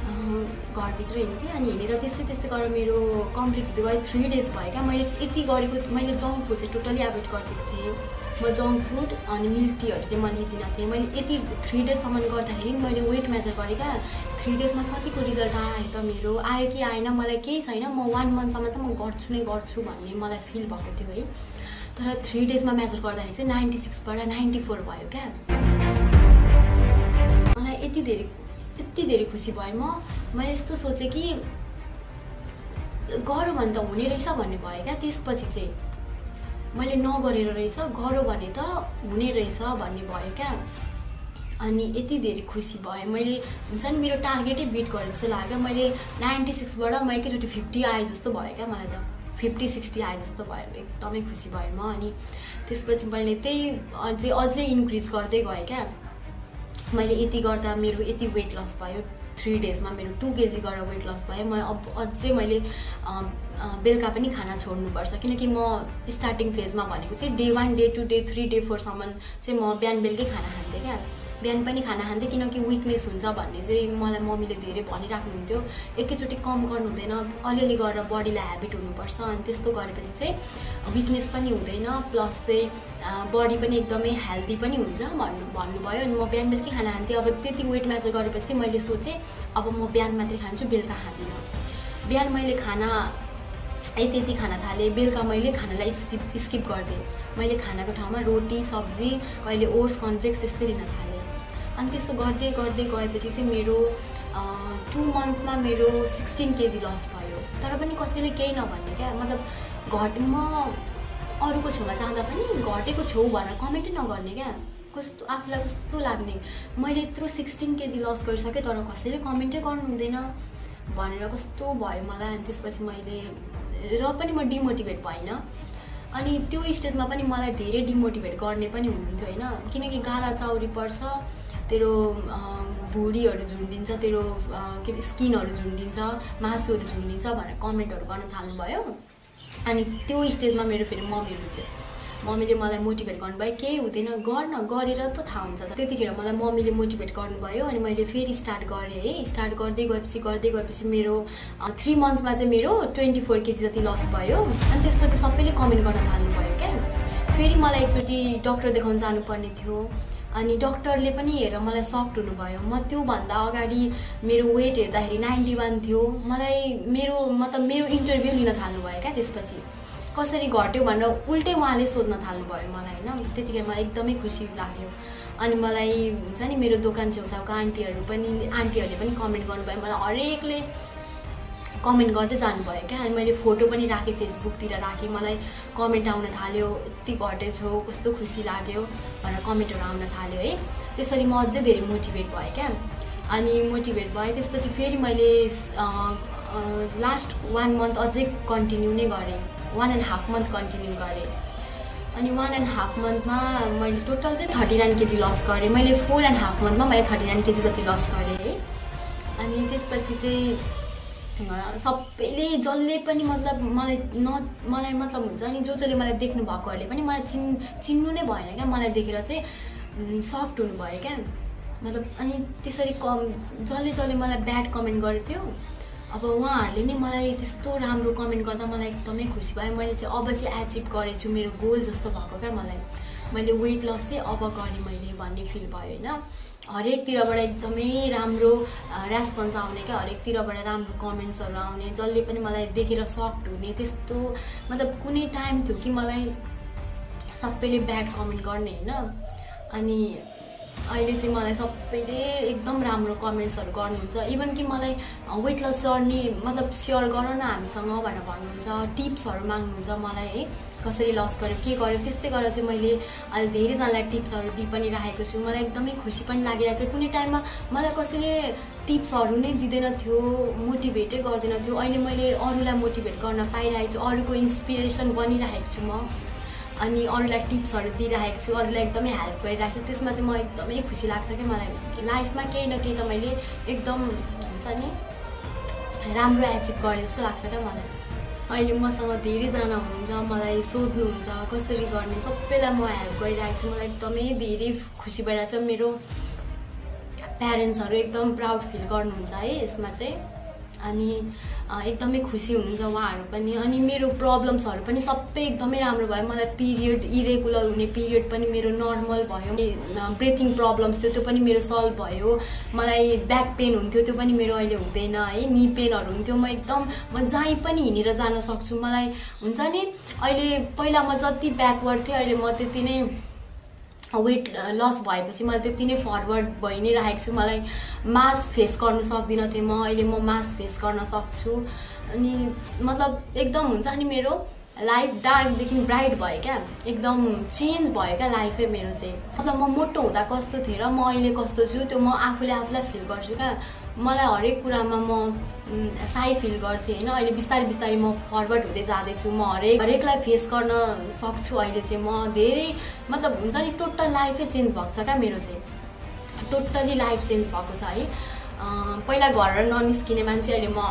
घर भित्रै हिँड्थे अनि हिँडेर त्यस्तै गरेर मेरो कम्प्लिट हुँदै गयो 3 डेज भयो के मैले यति गरेको मैले जंक फूड चाहिँ टोटली एभोइड गर्दिएको थिएँ म जंक फूड अनि मिल्क टीहरु चाहिँ म लिदिन थिए मैले यति 3 डेज सम्म गर्दाखेरि मैले वेट मेजर गरेका 3 डेज मा कतिको रिजल्ट आयो त मेरो आयो कि आएन मलाई केही छैन म 1 मन्थ सम्म त म गर्छु नै गर्छु भन्ने मलाई फिल भएको थियो है तर 3 डेज मा मेजर गर्दाखेरि चाहिँ 96 बाट 94 भयो के मलाई यति धेरै खुसी भए मैले यस्तो सोचे कि गरौ भने त हुने रहेछ भन्ने भयो के त्यसपछि चाहिँ मैले नगरेर रहेछ गरौ भने त हुने रहेछ भन्ने भयो के अनि यति धेरै खुसी भए मैले हुन्छ नि मेरो टार्गेटै बिट गरे जस्तो लाग्यो मैले 96 बाट म एकैचोटी 50 आए जस्तो भयो के मलाई त 50 60 आए जस्तो भयो एकदमै खुसी भए म अनि त्यसपछि मैले त्यही अझै इन्क्रिज गर्दै गए के मैले यति गर्दा मेरो यति वेट लस भयो 3 days में मेरो 2 kg गरेर weight loss भयो। म अब अझै मैले बेलुका पनि खाना छोड्नु पर्छ किनकि म स्टार्टिङ फेजमा भनेको चाहिँ day 1, day 2, day 3, day 4 सम्म चाहिँ म बिहान बेलुकै खाना खान्थे क्या। बिहान पनि खाना खान्थे किनकि विकनेस हुन्छ भन्ने चाहिँ मलाई मम्मीले धेरै भनिराख्नुहुन्थ्यो, एकैचोटि कम गर्नु हुँदैन, अलिअलि गरेर बडीलाई ह्याबिट हुनुपर्छ। अनि त्यस्तो गरेपछि चाहिँ विकनेस पनि हुँदैन प्लस चाहिँ बडी पनि एकदमै हेल्दी पनि हुन्छ भन्नुभयो। अनि म बिहान बेलुकै खाना खान्थेँ। अब त्यति वेट मेजर गरेपछि मैले सोचेँ अब म बिहान मात्रै खान्छु, बेलुका खाँदिनँ। बिहान मैले खाना त्यति खाना थालेँ, बेलुका मैले खानालाई स्किप गरिदिएँ। मैले खानाको ठाउँमा रोटी सब्जी कहिले ओट्स कन्फ्लेक्स त्यस्तै लिन थालेँ। अनि त्यसो गर्दै गर्दै गएपछि चाहिँ मेरो 2 मन्थ्समा मेरो 16 kg लस भयो। तर पनि कसैले केही नभन्ने क्या, मतलब घट म अरूको छेउमा जाँदा पनि घटेको छेउ भनेर कमेन्टै नगर्ने क्या। कस्तो आफूलाई कस्तो लाग्ने, मैले यत्रो 16 kg लस गरिसकेँ तर कसैले कमेन्टै गर्नु हुँदैन भनेर कस्तो भयो मलाई। अनि त्यसपछि मैले र पनि म डिमोटिभेट भइनँ। अनि त्यो स्टेजमा पनि मलाई धेरै डिमोटिभेट गर्ने पनि हुनुहुन्थ्यो होइन, किनकि गाला चाउरी पर्छ, तेरो भुँडीहरु झुन्डिन्छ, तेरो के स्किनहरु झुन्डिन्छ, मासुहरु झुन्डिन्छ भनेर कमेन्टहरु गर्न थाल्नुभयो। अनि त्यो स्टेजमा मेरो फेरि मम्मी हुनुहुन्थ्यो। मम्मीले मलाई मोटिभेट गर्नुभयो, केही हुँदैन गर्न, गरेर पो थाहा हुन्छ। त्यतिखेर मलाई मम्मीले मोटिभेट गर्नुभयो। अनि मैले फेरि स्टार्ट गरेँ है। स्टार्ट गर्दै गएपछि मेरो 3 मन्थ्समा चाहिँ मेरो 24 kg जति लस भयो। अनि त्यसपछि सबैले कमेन्ट गर्न थाल्नुभयो क्या। फेरि मलाई एकचोटि डक्टर देखाउन जानुपर्ने थियो। अनि डक्टरले पनि हेरेर मलाई सफ्ट हुनुभयो। म त्योभन्दा अगाडि मेरो वेट हेर्दाखेरि 91 थियो। मलाई मेरो इन्टरभ्यू लिन थाल्नुभयो क्या। त्यसपछि कसरी घट्यो भनेर उल्टै उहाँले सोध्न थाल्नुभयो मलाई होइन। त्यतिखेर मलाई एकदमै खुसी लाग्यो। अनि मलाई हुन्छ नि मेरो दोकान छेउछाउका आन्टीहरूले पनि कमेन्ट गर्नुभयो, मलाई हरेकले कमेन्ट गर्दै जानुभयो क्या। अनि मैले फोटो पनि राखेँ, फेसबुकतिर राखेँ। मलाई कमेन्ट आउन थाल्यो, यति घटेछौ कस्तो खुसी लाग्यो भनेर कमेन्टहरू आउन थाल्यो है। त्यसरी म अझै धेरै मोटिभेट भएँ क्या। अनि मोटिभेट भएँ। त्यसपछि फेरि मैले लास्ट 1 मन्थ अझै कन्टिन्यू नै गरेँ, 1.5 मन्थ कन्टिन्यू गरेँ। अनि 1.5 मन्थमा मैले टोटल चाहिँ 39 kg लस गरेँ। मैले 4.5 मन्थमा मैले 39 kg जति लस गरेँ है। अनि त्यसपछि चाहिँ सबैले जसले पनि मतलब मलाई मतलब हुन्छ नि, जो जसले मलाई देख्नु भएकोहरूले पनि मलाई चिन्नु नै भएन क्या। मलाई देखेर चाहिँ सफ्ट हुनुभयो क्या, मतलब। अनि त्यसरी जसले मलाई ब्याड कमेन्ट गर्थ्यो अब उहाँहरूले नै मलाई त्यस्तो राम्रो कमेन्ट गर्दा मलाई एकदमै खुसी भयो। मैले चाहिँ अब चाहिँ एचिभ गरेछु मेरो गोल जस्तो भएको क्या। मैले वेट लस चाहिँ अब गरेँ मैले भन्ने फिल भयो होइन। हरेकतिरबाट एकदमै राम्रो रेस्पोन्स आउने क्या, हरेकतिरबाट राम्रो कमेन्ट्सहरू आउने, जसले पनि मलाई देखेर सफ्ट हुने। त्यस्तो मतलब कुनै टाइम थियो कि मलाई सबैले ब्याड कमेन्ट गर्ने होइन। अनि अहिले चाहिँ मलाई सबैले एकदम राम्रो कमेन्ट्सहरू गर्नुहुन्छ। इभन कि मलाई वेट लस जर्नी मतलब सेयर गर न हामीसँग भनेर भन्नुहुन्छ, टिप्सहरू माग्नुहुन्छ मलाई है, कसरी लस गर्यो के गर्यो। त्यस्तै गरेर चाहिँ मैले अहिले धेरैजनालाई टिप्सहरू दिइ पनि राखेको छु। मलाई एकदमै खुसी पनि लागिरहेको छ। कुनै टाइममा मलाई कसैले टिप्सहरू नै दिँदैन थियो, मोटिभेटै गर्दैन थियो। अहिले मैले अरूलाई मोटिभेट गर्न पाइरहेको छु, अरूको इन्सपिरेसन बनिरहेको छु म। अनि अरूलाई टिप्सहरू दिइरहेको छु, अरूलाई एकदमै हेल्प गरिरहेको छु। त्यसमा चाहिँ म एकदमै खुसी लाग्छ कि मलाई लाइफमा केही न केही त मैले एकदम हुन्छ नि राम्रो एचिभ गरेँ जस्तो लाग्छ क्या मलाई। अहिले मसँग धेरैजना हुनुहुन्छ, मलाई सोध्नुहुन्छ कसरी गर्ने, सबैलाई म हेल्प गरिरहेको छु। मलाई एकदमै धेरै खुसी भइरहेको छ। मेरो प्यारेन्ट्सहरू एकदम प्राउड फिल गर्नुहुन्छ है यसमा चाहिँ। अनि एकदमै खुसी हुनुहुन्छ उहाँहरू पनि। अनि मेरो प्रब्लम्सहरू पनि सबै एकदमै राम्रो भयो। मलाई पिरियड इरेगुलर हुने पिरियड पनि मेरो नर्मल भयो। ब्रिथिङ प्रब्लम्स थियो, त्यो पनि मेरो सल्भ भयो। मलाई ब्याक पेन हुन्थ्यो, त्यो पनि मेरो अहिले हुँदैन है। नि पेनहरू हुन्थ्यो। म एकदम जहीँ पनि हिँडेर जान सक्छु। मलाई हुन्छ नि अहिले पहिला म जति ब्याकवर्ड थिएँ अहिले म त्यति नै वेट लस भएपछि मैले त्यति नै फरवर्ड भइ नै राखेको छु। मलाई मास फेस गर्नु सक्दिनँ थिएँ म, अहिले म मास फेस गर्न सक्छु। अनि मतलब एकदम हुन्छ नि मेरो लाइफ डार्कदेखि ब्राइट भयो क्या, एकदम चेन्ज भयो क्या लाइफै मेरो चाहिँ। मतलब म मोटो हुँदा कस्तो थिएँ र म अहिले कस्तो छु त्यो म आफूलाई फिल गर्छु क्या। मलाई हरेक कुरामा म साई फिल गर्थेँ होइन। अहिले बिस्तारै बिस्तारै म फरवर्ड हुँदै जाँदैछु। म हरेकलाई फेस गर्न सक्छु अहिले चाहिँ। म धेरै मतलब हुन्छ नि टोटल लाइफै चेन्ज भएको छ क्या मेरो चाहिँ, टोटली लाइफ चेन्ज भएको छ है। पहिला घरबाट ननिस्किने मान्छे अहिले म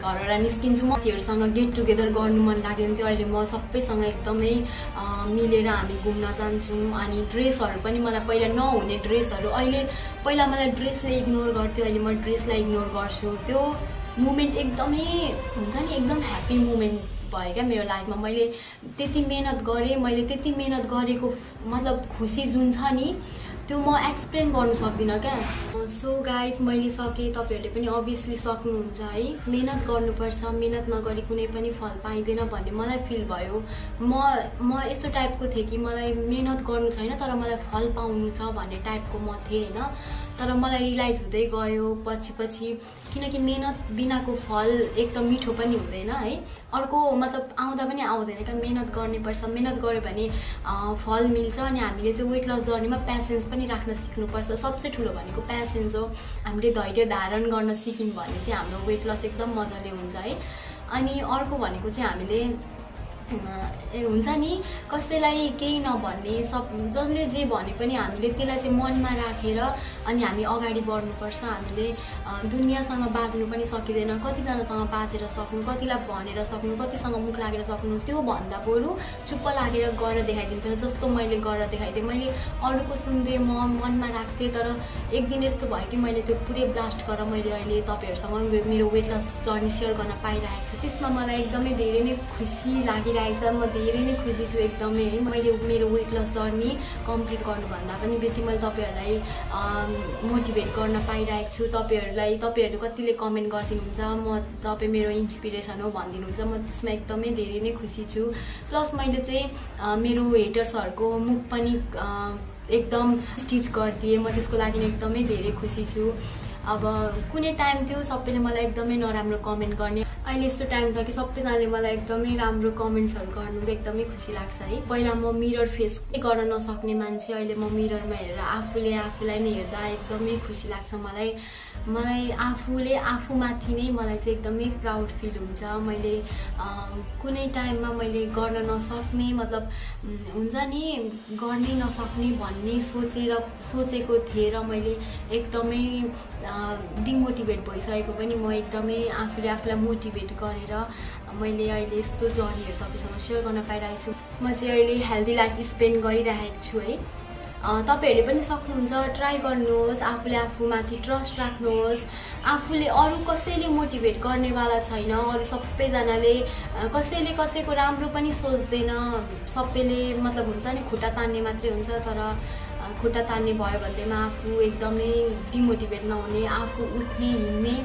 घरबाट निस्किन्छु म तिहरुसँग गेट टुगेदर गर्न मन लाग्यो अहिले म सबैसँग एकदमै मिलेर हामी घुम्न जान्छौं अनि ड्रेसहरु पनि मलाई पहिला नहुने ड्रेसहरु अहिले पहिला मलाई ड्रेसले इग्नोर गर्थ्यो अहिले म ड्रेसलाई इग्नोर गर्छु त्यो मोमेन्ट एकदमै हुन्छ नि एकदम ह्यापी मोमेन्ट भयो के मेरो लाइफमा मैले त्यति मेहनत गरे मैले त्यति मेहनत गरेको मतलब खुसी जुन छ नि त्यो म एक्सप्लेन गर्न सक्दिन क्या सो गाइज मैले सके तपाईहरुले पनि obviously सक्नुहुन्छ है मेहनत गर्नुपर्छ मेहनत नगरी कुनै पनि फल पाइदैन भन्ने मलाई फिल भयो म यस्तो टाइपको थिए कि मलाई मेहनत गर्नु छैन तर मलाई फल पाउनु छ भन्ने टाइपको म थिए हैन तर मलाई रियलाइज हुँदै गयो पछि किनकि मेहनत बिनाको फल एकदम मिठो पनि हुँदैन है अर्को मतलब आउँदा पनि आउँदैन के मेहनत गर्नुपर्छ मेहनत गर्यो भने फल मिल्छ अनि हामीले चाहिँ वेट लस गर्नेमा प्यासेन्स पनि राख्न सिक्नुपर्छ सबसे ठूलो भनेको प्यासेन्स हो हामीले धैर्य धारण गर्न सिक्यौं भने चाहिँ हाम्रो वेट लस एकदम मजाले हुन्छ है अनि अर्को भनेको चाहिँ हामीले हुन्छ नि कसैलाई केही नभन्ने सब जसले जे भने पनि हामीले त्यसलाई चाहिँ मनमा राखेर अनि हामी अगाडि बढ्नुपर्छ हामीले दुनियासँग बाँच्नु पनि सकिदैन कतिजनासँग बाँचेर सक्नु कतिलाई भनेर सक्नु कतिसँग मुख लागेर सक्नु त्यो भन्दा बरु चुप्प लागेर गरेर देखाइदिनुपर्छ जस्तो मैले गरेर देखाइदिए मैले अरूको सुन्दै म मनमा राख्थे तर एक दिन यस्तो भयो कि मैले त्यो पुरै ब्लास्ट गरेर मैले अहिले तपाईहरुसँग मेरो वेट लस जर्नी शेयर गर्न पाइरहेको छु त्यसमा मलाई एकदमै धेरै नै खुसी लाग्यो म धेरै नै खुसी छु एकदमै है मैले मेरो वेट लस जर्नी कम्प्लिट गर्नुभन्दा पनि बेसी मैले तपाईहरुलाई मोटिभेट गर्न पाइरहेको छु तपाईहरु कतिले कमेन्ट गर्दिनुहुन्छ म तपाई मेरो इन्स्पिरेसन हो भन्दिनुहुन्छ म त्यसमा एकदमै धेरै नै खुसी छु प्लस मैले चाहिँ मेरो हेटर्सहरुको मुख पनि एकदम स्टिच गर्दिए म त्यसको लागि एकदमै धेरै खुसी छु अब कुनै टाइम थियो सबैले मलाई एकदमै नराम्रो कमेन्ट गर्ने अहिले यस्तो टाइम छ कि सबैजनाले मलाई एकदमै राम्रो कमेन्ट्सहरु गर्नु एकदमै खुसी लाग्छ है पहिला म मिरर फेस गर्न नसक्ने मान्छे अहिले म मिररमा हेरेर आफूलाई नै हेर्दा एकदमै खुसी लाग्छ मलाई आफूले आफूमाथि नै मलाई चाहिँ एकदमै प्राउड फिल हुन्छ मैले कुनै टाइममा मैले गर्न नसक्ने मतलब हुन्छ नि गर्नै नसक्ने भन्ने सोचेको थिए र मैले एकदमै डिमोटिभेट भइसकेको पनि म एकदमै आफूलाई मोटिभेट गरेर मैले अहिले यस्तो जर्नीहरु तपाईसँग शेयर गर्न पाइरहेको छु म चाहिँ अहिले हेल्दी लाइफ स्पेन्ड गरिरहेको छु है तपाईहरुले पनि सक्नुहुन्छ ट्राई गर्नुहोस् आफूले आफूमाथि ट्रस्ट राख्नुहोस् आफूले अरू कसैले मोटिभेट गर्नेवाला छैन अरू सबैजनाले कसैले कसैको राम्रो पनि सोच्दैन सबैले मतलब हुन्छ नि खुट्टा तान्ने मात्रै हुन्छ तर खुट्टा तान्ने भयो भन्दैमा आफू एकदमै डिमोटिभेट नहुने आफू उठ्ने हिँड्ने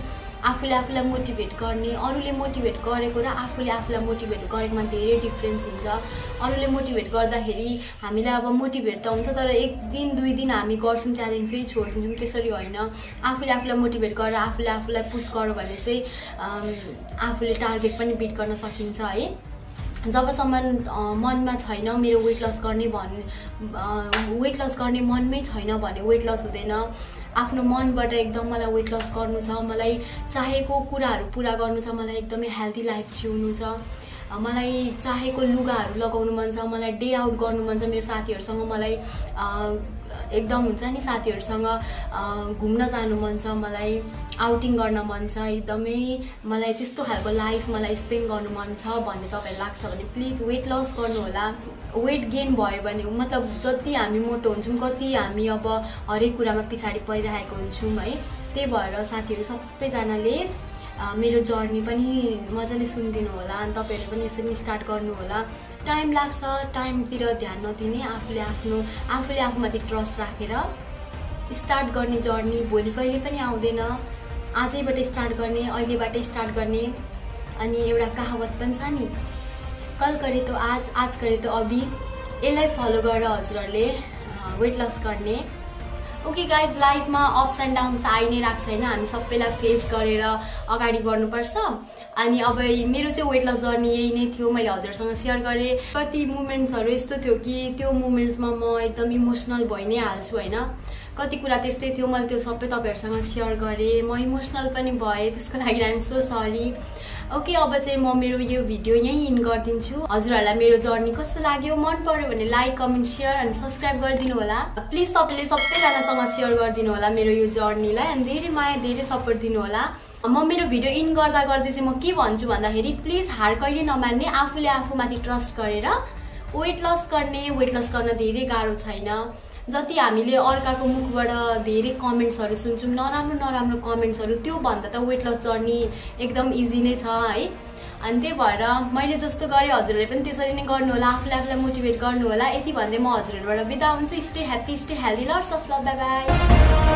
आफूलाई मोटिभेट गर्ने अरूले मोटिभेट गरेको र आफूलाई मोटिभेट गरेकोमा धेरै डिफरेन्स हुन्छ अरूले मोटिभेट गर्दाखेरि हामीलाई अब मोटिभेट त हुन्छ तर एक दिन दुई दिन हामी गर्छौं त्यहाँदेखि फेरि छोड्दिन्छौं त्यसरी होइन आफूलाई मोटिभेट गरेर आफूलाई पुश गर्यो भने चाहिँ आफूले टार्गेट पनि बिट गर्न सकिन्छ है जबसम्म मनमा छैन मेरो वेट लस गर्ने मनमै छैन भने वेट लस हुँदैन आफ्नो मनबाट एकदम मलाई वेट लस गर्नु छ मलाई चाहेको कुराहरू पूरा गर्नु छ मलाई एकदमै हेल्दी लाइफ जिउनु छ मलाई चाहेको लुगाहरू लगाउनु मन छ मलाई डे आउट गर्नु मन छ मेरो साथीहरुसँग मलाई एकदम हुन्छ नि साथीहरुसँग घुम्न जानु मन छ मलाई आउटिङ गर्न मन छ एकदमै मलाई त्यस्तो खालको लाइफ मलाई स्पेन्ड गर्नु मन छ भन्ने तपाईहरुलाई लाग्छ भने प्लिज वेट लस गर्नु होला वेट गेन भयो भने मतलब जति हामी मोटो हुन्छौं कति हामी अब हरेक कुरामा पछाडी परिरहेको हुन्छौं है त्यही भएर साथीहरु सबैजनाले मेरो जर्नी पनि मजाले सुनिदिनु होला अनि तपाईहरुले पनि यसरी स्टार्ट गर्नु होला टाइम लाग्छ टाइमतिर ध्यान नदिने आफूले आफूमाथि ट्रस्ट राखेर स्टार्ट गर्ने जर्नी भोलि कहिले पनि आउँदैन आजैबाट स्टार्ट गर्ने अहिलेबाट स्टार्ट गर्ने अनि एउटा कहावत पनि छ नि कल गरे त आज गरे त अभी यसलाई फलो गरेर हजुरहरुले वेट लस गर्ने ओके गाइज लाइफमा अप्स एन्ड डाउन्स त आइ नै राख्छ हैन हामी सबैलाई फेस गरेर अगाडि बढ्नुपर्छ अनि अब मेरो चाहिँ वेट लस जर्नी यही नै थियो मैले हजुरसँग शेयर गरे कति मोमेन्ट्सहरु यस्तो थियो कि त्यो मोमेन्ट्समा म एकदम इमोसनल भइ नै हाल्छु हैन कति कुरा त्यस्तै थियो मैले त्यो सबै तपाईहरुसँग शेयर गरे म इमोसनल पनि भए त्यसको लागि I am so sorry Okay, अब चाहिँ म मेरो यो भिडियो यही इन गर्दिन्छु। हजुरहरुलाई मेरो जर्नी कस्तो लाग्यो, मन पर्यो भने like, comment, share and subscribe गर्दिनु होला। प्लिज तपाईले सबैजनासँग शेयर गर्दिनु होला मेरो यो जर्नीलाई एन्ड धेरै माया, धेरै सपोर्ट दिनु होला। म मेरो भिडियो इन गर्दा गर्दै चाहिँ म के भन्छु भन्दाखेरि प्लिज हार कहिले नमान्ने, आफूले आफूमाथि ट्रस्ट गरेर वेट लस गर्न धेरै गाह्रो छैन। जति हामीले अर्काको मुखबाट धेरै कमेन्ट्सहरु सुन्छौं, नराम्रो कमेन्ट्सहरु, त्यो भन्दा त वेट लस जर्नी एकदम इजी नै छ है। अनि त्यही भएर मैले जस्तो गरे हजुरहरुले पनि त्यसरी नै गर्नु होला, आफूलाई मोटिभेट गर्नु होला। यति भन्दै म हजुरहरुबाट बिदा हुन्छु। Stay happy, stay healthy, lots of love, bye by.